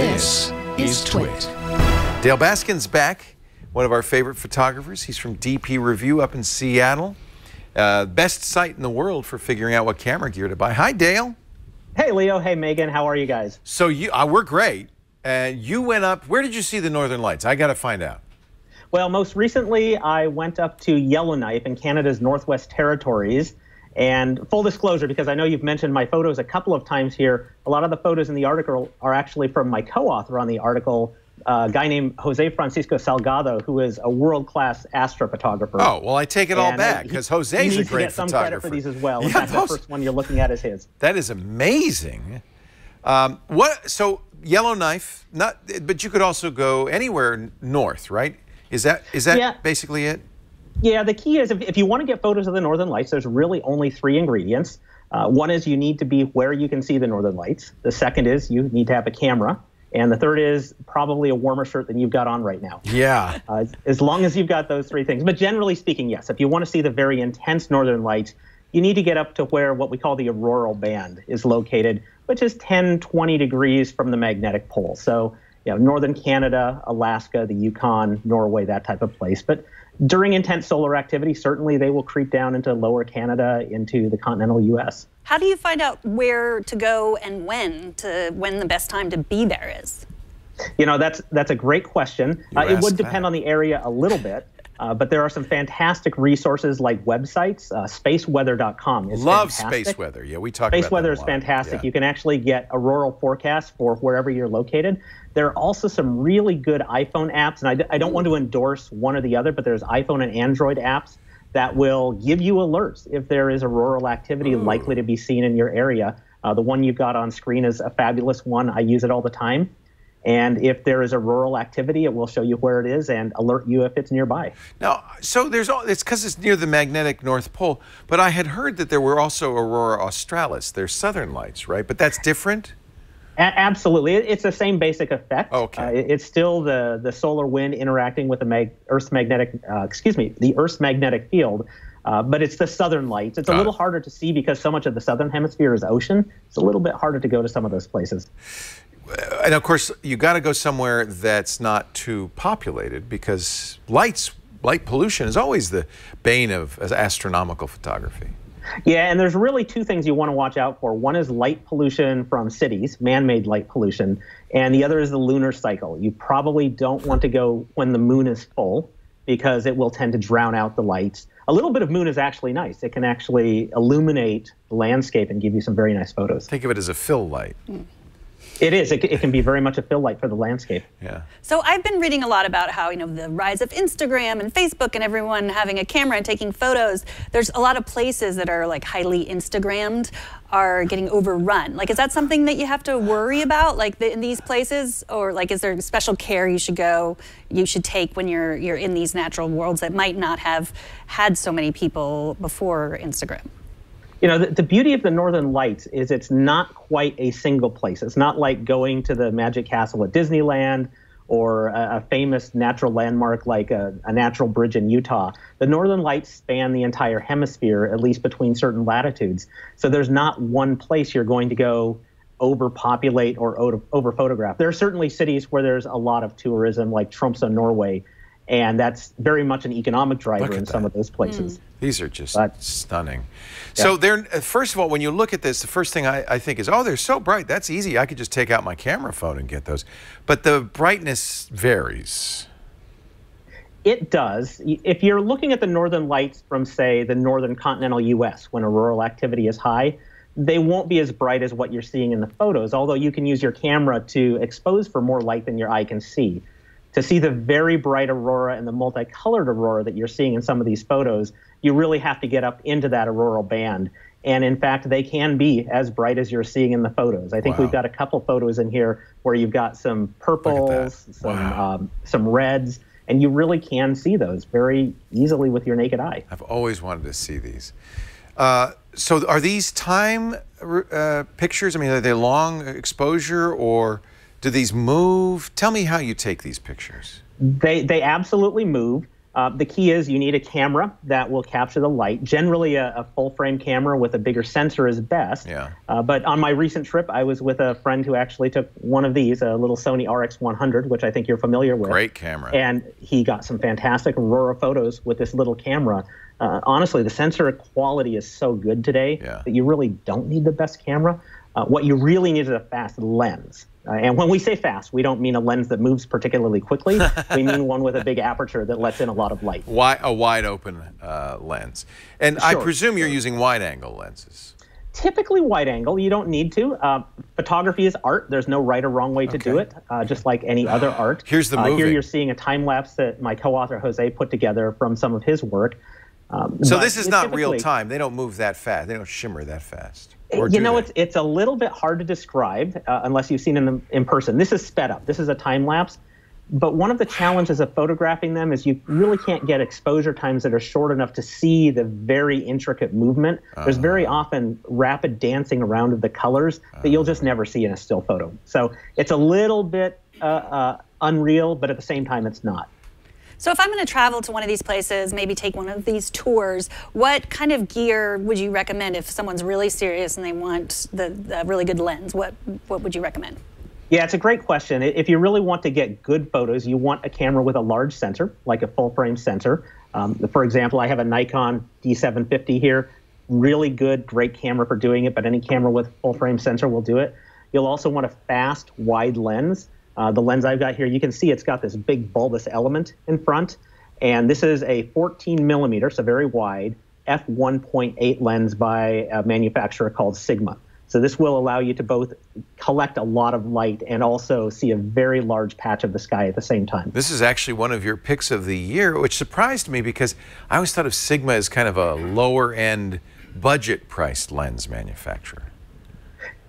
This is TWiT. Dale Baskin's back, one of our favorite photographers. He's from DPReview up in Seattle. Best site in the world for figuring out what camera gear to buy. Hi, Dale. Hey, Leo. Hey, Megan. How are you guys? So we're great. And you went up. Where did you see the Northern Lights? I got to find out. Well, most recently, I went up to Yellowknife in Canada's Northwest Territories. And full disclosure, because I know you've mentioned my photos a couple of times here, a lot of the photos in the article are actually from my co-author on the article, a guy named Jose Francisco Salgado, who is a world-class astrophotographer. Oh, well, I take it all back, because Jose's a great photographer. He needs to get some credit for these as well. In fact, the first one you're looking at is his. That is amazing. So Yellowknife, but you could also go anywhere north, right? Is that basically it? Yeah, the key is if you want to get photos of the Northern Lights, there's really only three ingredients. One is you need to be where you can see the Northern Lights. The second is you need to have a camera. And the third is probably a warmer shirt than you've got on right now. Yeah. As long as you've got those three things. But generally speaking, yes, if you want to see the very intense Northern Lights, you need to get up to where what we call the auroral band is located, which is 10, 20 degrees from the magnetic pole. So, you know, northern Canada, Alaska, the Yukon, Norway, that type of place. But during intense solar activity, certainly they will creep down into lower Canada, into the continental U.S. How do you find out where to go and when the best time to be there is? You know, that's a great question. It would depend on the area a little bit, but there are some fantastic resources like websites. Spaceweather.com is fantastic. Space weather. Yeah, we talk about that. Space weather is fantastic. Yeah. You can actually get auroral forecasts for wherever you're located. There are also some really good iPhone apps, and I don't want to endorse one or the other, but there's iPhone and Android apps that will give you alerts if there is auroral activity likely to be seen in your area. The one you've got on screen is a fabulous one. I use it all the time. And if there is auroral activity, it will show you where it is and alert you if it's nearby. Now, so it's because it's near the magnetic North Pole, but I had heard that there were also Aurora Australis, their southern lights, right? But that's different? Absolutely. It's the same basic effect. Okay. It's still the solar wind interacting with the Earth's magnetic field, but it's the southern lights. It's a little harder to see because so much of the southern hemisphere is ocean. It's a little bit harder to go to some of those places. And of course, you got to go somewhere that's not too populated because light pollution is always the bane of astronomical photography. Yeah, and there's really two things you want to watch out for. One is light pollution from cities, man-made light pollution, and the other is the lunar cycle. You probably don't want to go when the moon is full because it will tend to drown out the lights. A little bit of moon is actually nice. It can actually illuminate the landscape and give you some very nice photos. Think of it as a fill light. It is. It can be very much a fill light for the landscape. Yeah. So I've been reading a lot about how, you know, the rise of Instagram and Facebook and everyone having a camera and taking photos. There's a lot of places that are like highly Instagrammed are getting overrun. Like, is that something that you have to worry about, like in these places, or like is there special care you should take when you're in these natural worlds that might not have had so many people before Instagram? You know, the beauty of the Northern Lights is it's not quite a single place. It's not like going to the Magic Castle at Disneyland or a famous natural landmark like a natural bridge in Utah. The Northern Lights span the entire hemisphere, at least between certain latitudes. So there's not one place you're going to go overpopulate or over-photograph. There are certainly cities where there's a lot of tourism, like Tromsø, Norway, and that's very much an economic driver in some of those places. These are just stunning. Yeah. So first of all, when you look at this, the first thing I think is, oh, they're so bright. That's easy. I could just take out my camera phone and get those. But the brightness varies. It does. If you're looking at the Northern Lights from, say, the northern continental U.S. when auroral activity is high, they won't be as bright as what you're seeing in the photos, although you can use your camera to expose for more light than your eye can see. To see the very bright aurora and the multicolored aurora that you're seeing in some of these photos, you really have to get up into that auroral band. And in fact, they can be as bright as you're seeing in the photos. I think we've got a couple photos in here where you've got some purples, some reds, and you really can see those very easily with your naked eye. I've always wanted to see these. So are these time pictures? I mean, are they long exposure or... do these move? Tell me how you take these pictures. They absolutely move. The key is you need a camera that will capture the light. Generally, a full-frame camera with a bigger sensor is best. Yeah. But on my recent trip, I was with a friend who actually took one of these, a little Sony RX100, which I think you're familiar with. Great camera. And he got some fantastic Aurora photos with this little camera. Honestly, the sensor quality is so good today that you really don't need the best camera. What you really need is a fast lens. And when we say fast, we don't mean a lens that moves particularly quickly. We mean one with a big aperture that lets in a lot of light. A wide-open lens. And sure, I presume you're using wide-angle lenses. Typically wide-angle. You don't need to. Photography is art. There's no right or wrong way to do it, just like any other art. Here's the movie. Here you're seeing a time-lapse that my co-author, Jose, put together from some of his work. So this is not real time. They don't move that fast. They don't shimmer that fast. You know, it's a little bit hard to describe unless you've seen them in person. This is sped up. This is a time lapse. But one of the challenges of photographing them is you really can't get exposure times that are short enough to see the very intricate movement. There's very often rapid dancing around of the colors that you'll just never see in a still photo. So it's a little bit unreal, but at the same time, it's not. So if I'm going to travel to one of these places, maybe take one of these tours, what kind of gear would you recommend if someone's really serious and they want the really good lens? What would you recommend? Yeah, it's a great question. If you really want to get good photos, you want a camera with a large sensor, like a full-frame sensor. For example, I have a Nikon D750 here. Really good, great camera for doing it, but any camera with full-frame sensor will do it. You'll also want a fast, wide lens. The lens I've got here, you can see it's got this big bulbous element in front, and this is a 14 millimeter, so very wide, f1.8 lens by a manufacturer called Sigma. So this will allow you to both collect a lot of light and also see a very large patch of the sky at the same time. This is actually one of your picks of the year, which surprised me because I always thought of Sigma as kind of a lower-end, budget-priced lens manufacturer.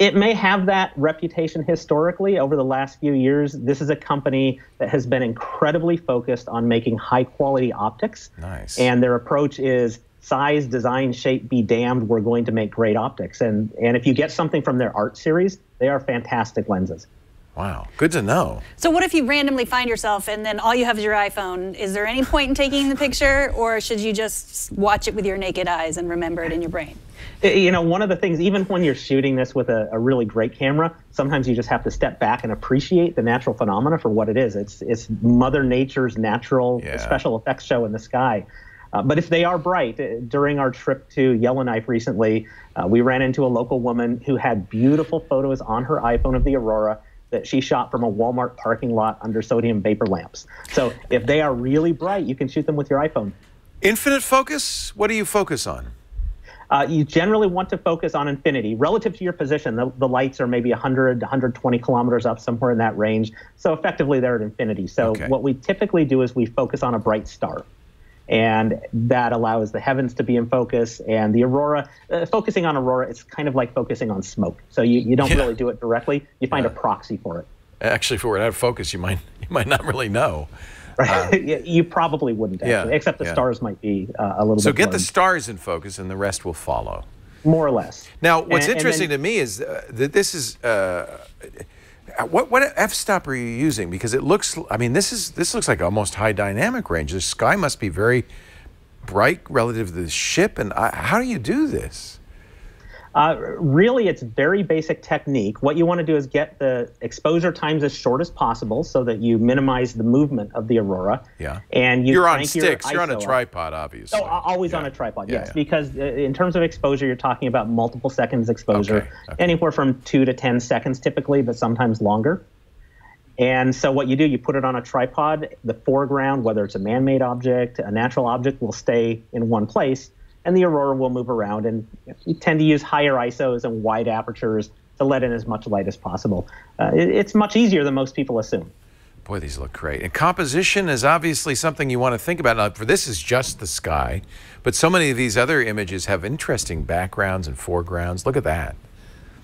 It may have that reputation historically. Over the last few years, this is a company that has been incredibly focused on making high-quality optics. Nice. And their approach is size, design, shape, be damned, we're going to make great optics. And if you get something from their art series, they are fantastic lenses. Wow, good to know. So what if you randomly find yourself and then all you have is your iPhone? Is there any point in taking the picture, or should you just watch it with your naked eyes and remember it in your brain? You know, one of the things, even when you're shooting this with a really great camera, sometimes you just have to step back and appreciate the natural phenomena for what it is. It's Mother Nature's natural special effects show in the sky. But if they are bright, during our trip to Yellowknife recently, we ran into a local woman who had beautiful photos on her iPhone of the Aurora that she shot from a Walmart parking lot under sodium vapor lamps. So if they are really bright, you can shoot them with your iPhone. Infinite focus? What do you focus on? You generally want to focus on infinity. Relative to your position, the lights are maybe 100, 120 kilometers up, somewhere in that range. So effectively, they're at infinity. So what we typically do is we focus on a bright star. And that allows the heavens to be in focus. And the Aurora, focusing on Aurora, it's kind of like focusing on smoke. So you don't really do it directly. You find a proxy for it. Actually, if it were out of focus, you might not really know. Right. You probably wouldn't, actually, except the stars might be a little bit. So get the stars in focus, and the rest will follow. More or less. Now, what's interesting to me is that this is what f-stop are you using? Because it looks, I mean, this looks like almost high dynamic range. The sky must be very bright relative to the ship. And how do you do this? Really, it's very basic technique. What you want to do is get the exposure times as short as possible so that you minimize the movement of the Aurora. Yeah. And you're on sticks. You're on a tripod, obviously. Oh, always on a tripod, yes. Because in terms of exposure, you're talking about multiple seconds exposure, anywhere from 2 to 10 seconds typically, but sometimes longer. And so what you do, you put it on a tripod. The foreground, whether it's a man-made object, a natural object, will stay in one place. And the Aurora will move around, and you tend to use higher ISOs and wide apertures to let in as much light as possible. It's much easier than most people assume. Boy, these look great. And composition is obviously something you want to think about. Now, for this is just the sky, but so many of these other images have interesting backgrounds and foregrounds. Look at that.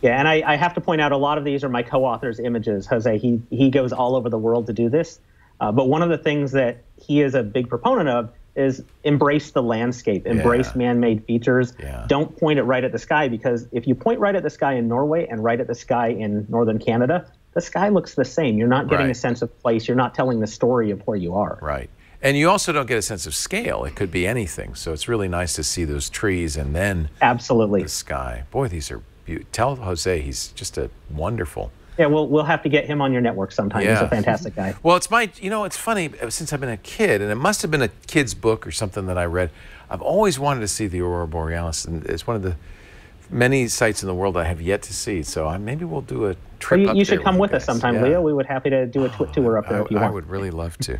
Yeah, and I have to point out a lot of these are my co-author's images. Jose, he goes all over the world to do this. But one of the things that he is a big proponent of is embrace the landscape, embrace man-made features. Yeah. Don't point it right at the sky, because if you point right at the sky in Norway and right at the sky in northern Canada, the sky looks the same. You're not getting a sense of place. You're not telling the story of where you are. Right. And you also don't get a sense of scale. It could be anything. So it's really nice to see those trees and then absolutely the sky. Boy, these are beautiful. Tell Jose he's just a wonderful. Yeah, we'll have to get him on your network sometime. Yeah. He's a fantastic guy. Well, it's my, you know, it's funny, since I've been a kid, and it must have been a kid's book or something that I read, I've always wanted to see the Aurora Borealis, and it's one of the many sites in the world I have yet to see. So maybe we'll do a trip. Well, you should come with us sometime, yeah. Leo. We would happy to do a tour up there if you want. I would really love to.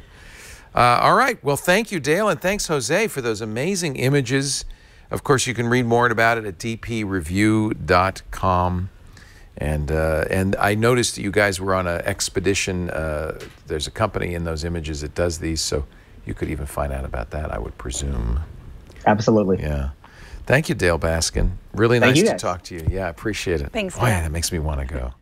All right. Well, thank you, Dale, and thanks, Jose, for those amazing images. Of course, you can read more about it at dpreview.com. And I noticed that you guys were on an expedition. There's a company in those images that does these, so you could even find out about that, I would presume. Absolutely. Yeah. Thank you, Dale Baskin. Really nice to talk to you. Yeah, I appreciate it. Thanks, Dale. Oh, yeah, that makes me want to go.